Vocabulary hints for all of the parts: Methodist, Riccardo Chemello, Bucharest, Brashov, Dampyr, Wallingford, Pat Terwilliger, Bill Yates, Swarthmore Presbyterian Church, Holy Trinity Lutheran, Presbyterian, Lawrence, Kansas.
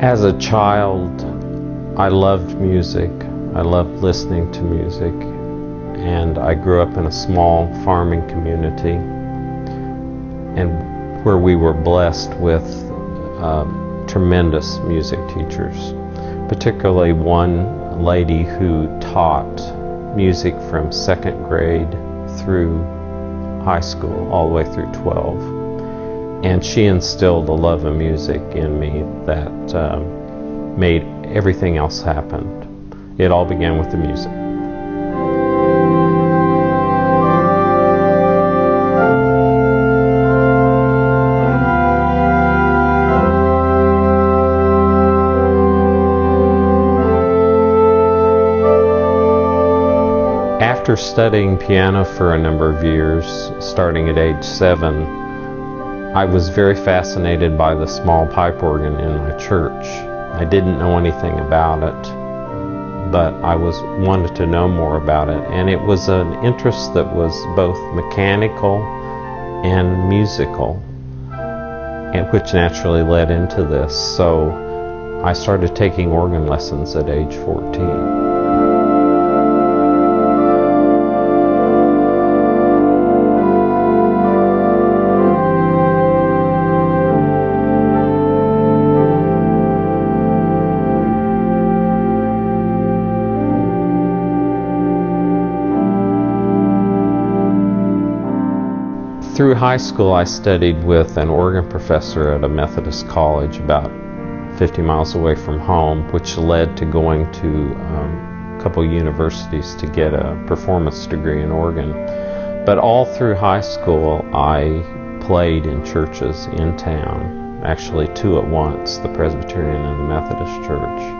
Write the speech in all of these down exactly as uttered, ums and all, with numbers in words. As a child, I loved music. I loved listening to music. And I grew up in a small farming community and where we were blessed with uh, tremendous music teachers, particularly one lady who taught music from second grade through high school, all the way through twelve. And she instilled a love of music in me that um, made everything else happen. It all began with the music. After studying piano for a number of years, starting at age seven, I was very fascinated by the small pipe organ in my church. I didn't know anything about it, but I was wanted to know more about it, and it was an interest that was both mechanical and musical, and which naturally led into this. So I started taking organ lessons at age fourteen. Through high school, I studied with an organ professor at a Methodist college about fifty miles away from home, which led to going to um, a couple universities to get a performance degree in organ. But all through high school, I played in churches in town, actually two at once, the Presbyterian and the Methodist Church.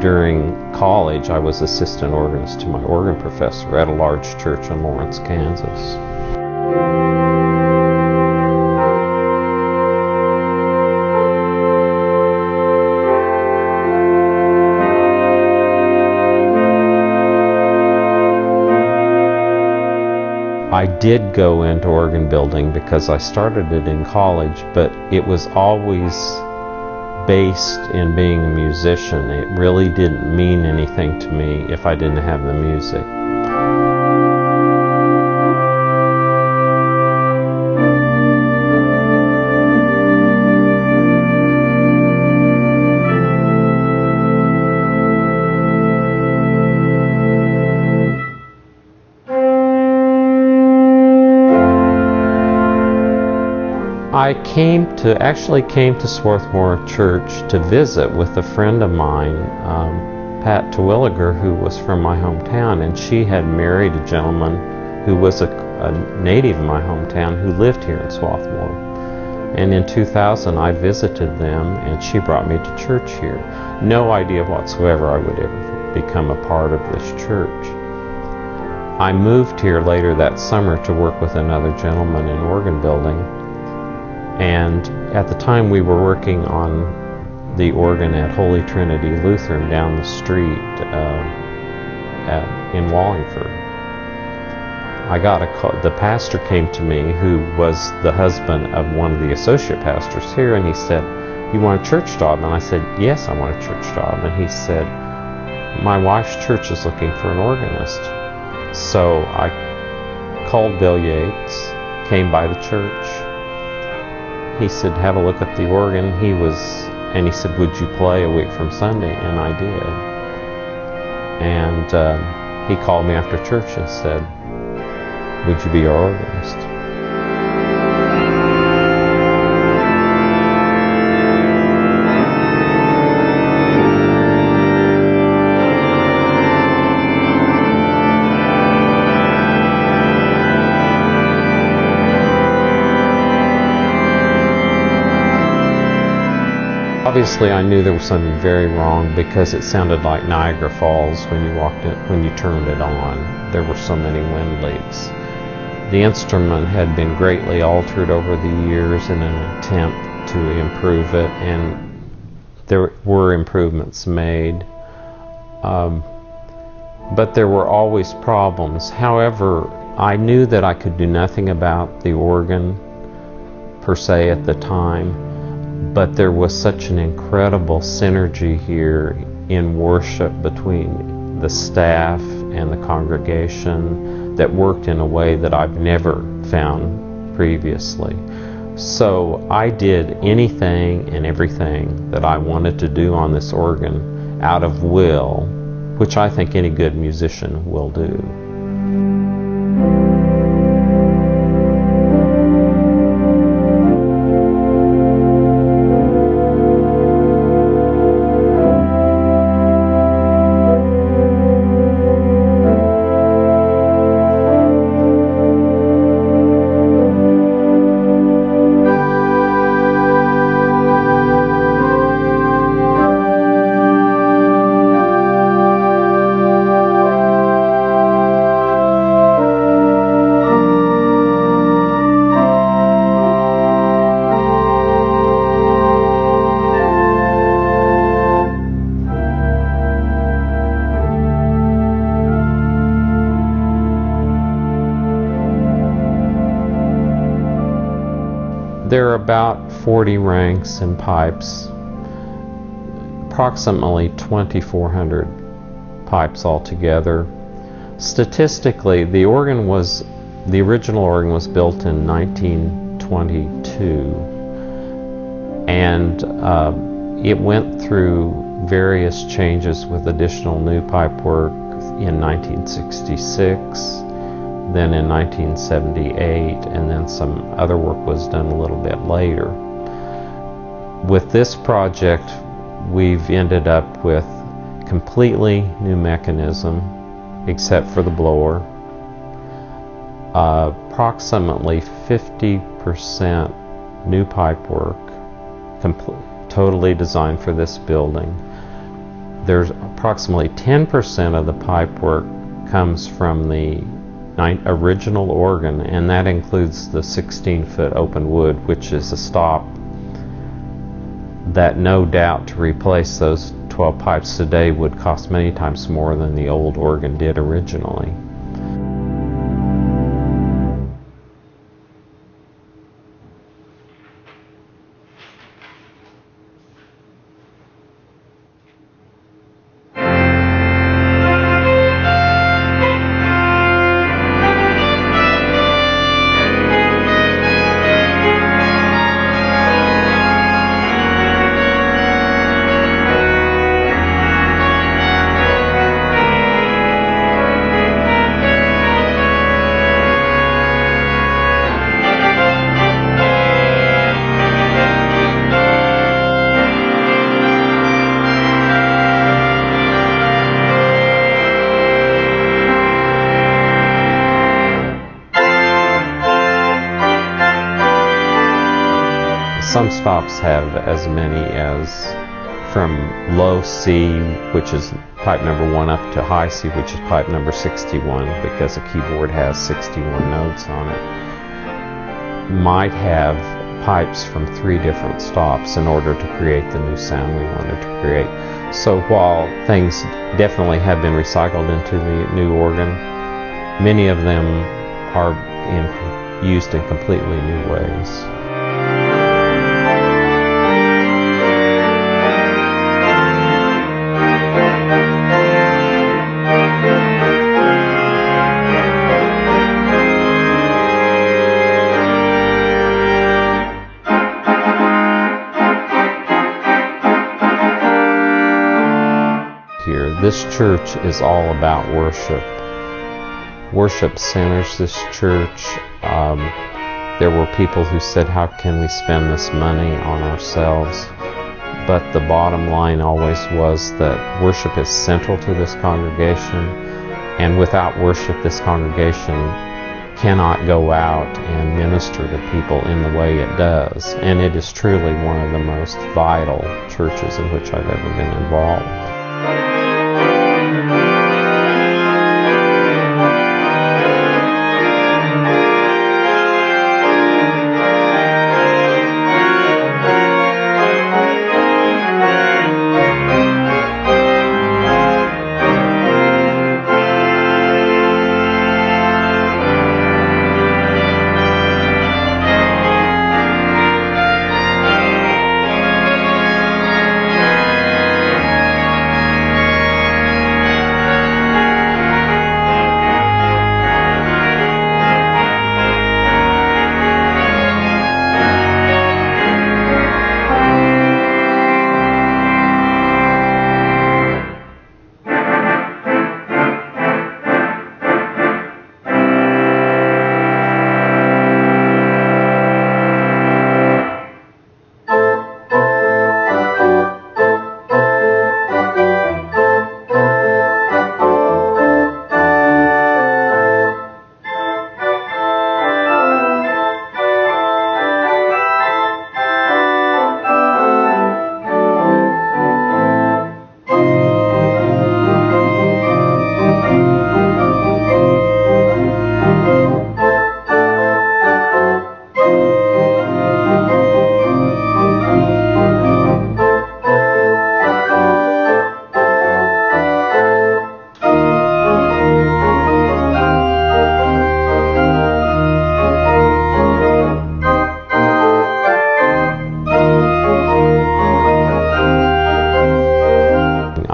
During college, I was assistant organist to my organ professor at a large church in Lawrence, Kansas. I did go into organ building because I started it in college, but it was always based in being a musician. It really didn't mean anything to me if I didn't have the music. I came to, actually came to Swarthmore Church to visit with a friend of mine, um, Pat Terwilliger, who was from my hometown, and she had married a gentleman who was a, a native of my hometown who lived here in Swarthmore. And in two thousand, I visited them, and she brought me to church here. No idea whatsoever I would ever become a part of this church. I moved here later that summer to work with another gentleman in organ building. And at the time we were working on the organ at Holy Trinity Lutheran down the street uh, at, in Wallingford. I got a call. The pastor came to me, who was the husband of one of the associate pastors here, and he said, "You want a church job?" And I said, "Yes, I want a church job." And he said, "My wife's church is looking for an organist." So I called Bill Yates, came by the church. He said, "Have a look at the organ." He was, and he said, "Would you play a week from Sunday?" And I did. And uh, he called me after church and said, "Would you be our organist?" Obviously, I knew there was something very wrong because it sounded like Niagara Falls when you walked it, when you turned it on. There were so many wind leaks. The instrument had been greatly altered over the years in an attempt to improve it, and there were improvements made. um, but there were always problems. However, I knew that I could do nothing about the organ per se at the time, but there was such an incredible synergy here in worship between the staff and the congregation that worked in a way that I've never found previously. So I did anything and everything that I wanted to do on this organ out of will, which I think any good musician will do. There are about forty ranks and pipes, approximately twenty-four hundred pipes altogether. Statistically, the organ was, the original organ was built in nineteen twenty-two, and uh, it went through various changes with additional new pipe work in nineteen sixty-six. Then in nineteen seventy-eight, and then some other work was done a little bit later. With this project, we've ended up with completely new mechanism, except for the blower. Uh, approximately fifty percent new pipe work, totally designed for this building. There's approximately ten percent of the pipe work comes from the original organ, and that includes the sixteen foot open wood, which is a stop that no doubt to replace those twelve pipes today would cost many times more than the old organ did originally. Some stops have as many as from low C, which is pipe number one, up to high C, which is pipe number sixty-one, because a keyboard has sixty-one notes on it. Might have pipes from three different stops in order to create the new sound we wanted to create. So while things definitely have been recycled into the new organ, many of them are in, used in completely new ways. This church is all about worship. Worship centers this church. Um, there were people who said, how can we spend this money on ourselves? But the bottom line always was that worship is central to this congregation, and without worship, this congregation cannot go out and minister to people in the way it does. And it is truly one of the most vital churches in which I've ever been involved.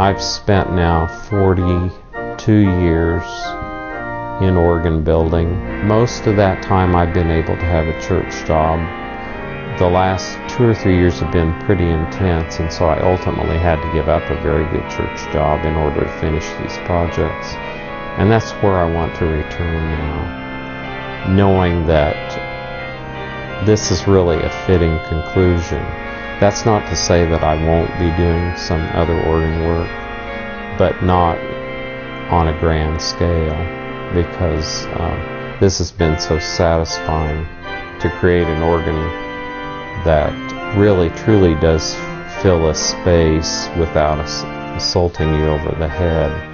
I've spent now forty-two years in organ building. Most of that time I've been able to have a church job. The last two or three years have been pretty intense, and so I ultimately had to give up a very good church job in order to finish these projects. And that's where I want to return now, knowing that this is really a fitting conclusion. That's not to say that I won't be doing some other organ work, but not on a grand scale, because uh, this has been so satisfying to create an organ that really truly does fill a space without us assaulting you over the head.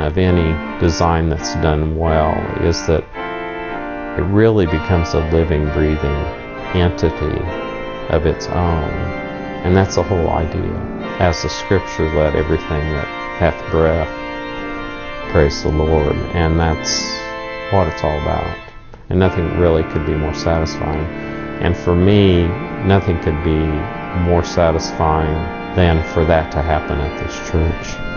Of any design that's done well is that it really becomes a living, breathing entity of its own. And that's the whole idea. As the scripture, let everything that hath breath praise the Lord. And that's what it's all about. And nothing really could be more satisfying. And for me, nothing could be more satisfying than for that to happen at this church.